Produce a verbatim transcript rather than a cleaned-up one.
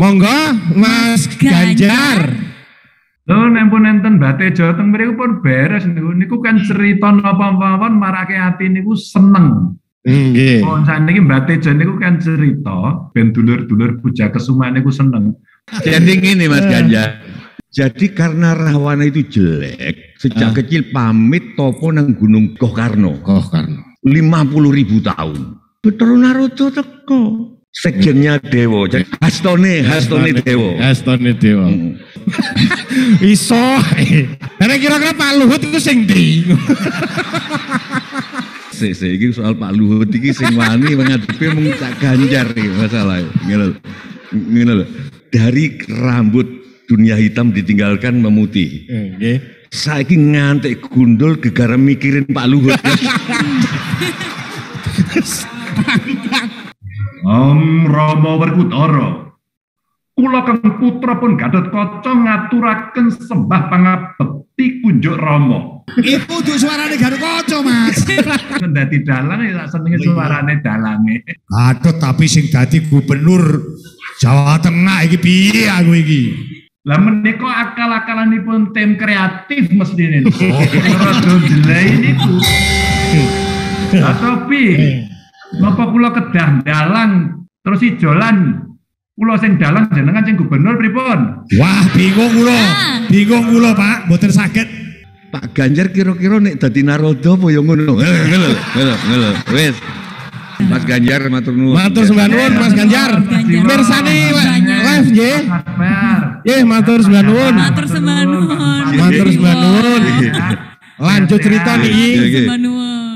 Monggo Mas Ganjar. Lho nempun enten bate Jawa Tengah mriku pun beres niku. Niku kan cerita napa-napa marake ati niku seneng. Nggih. Pun saniki bate Jawa niku kan cerita ben dulur-dulur puja kesumane niku seneng. Jadi ngene Mas Ganjar. Jadi karena Rahwana itu jelek, sejak ah. kecil pamit topo nang Gunung Kokarno. Kokarno. lima puluh ribu tahun. Beteruna rojo teko. Sekjennya dewo, hastone, hastone dewo, hastone dewo. Iso, karena kira-kira Pak Luhut itu sing di. Sese, ini soal Pak Luhut ini sing wani menghadapi mengcak Ganjar nih masalahnya. Ngene, ngene. Dari rambut dunia hitam ditinggalkan memutih. Nggih. Saiki ngantek gundul gegara mikirin Pak Luhut. Om Romo Werkudara, kula kang putra pun Gatot Kaca ngaturaken sembah pangabekti kunjuk Rama. Iku duwe suarane Gatot Kaca, Mas. Dadi dalang ya senenge suarane dalange. Aduh, tapi sing dadi gubernur Jawa Tengah iki piye aku iki? Lah menika akal-akalanipun tim kreatif mestine. Rada delay niku. Atau piye? Napa kula kedah dalang terus si Jolan kula sing dalang jenengan sing gubernur pripun? Wah, bingung kula. Bingung kula, Pak. Mboten saged. Pak Ganjar kira-kira nek dadi naroda apa ya ngono. Ngono, ngono. Wis. Mas Ganjar matur nuwun. Matur sembah nuwun Mas Ganjar. Mirsani live nggih. Nggih, matur sembah nuwun. Matur sembah nuwun. Matur sembah nuwun. Lanjut cerita niki. Matur sembah nuwun.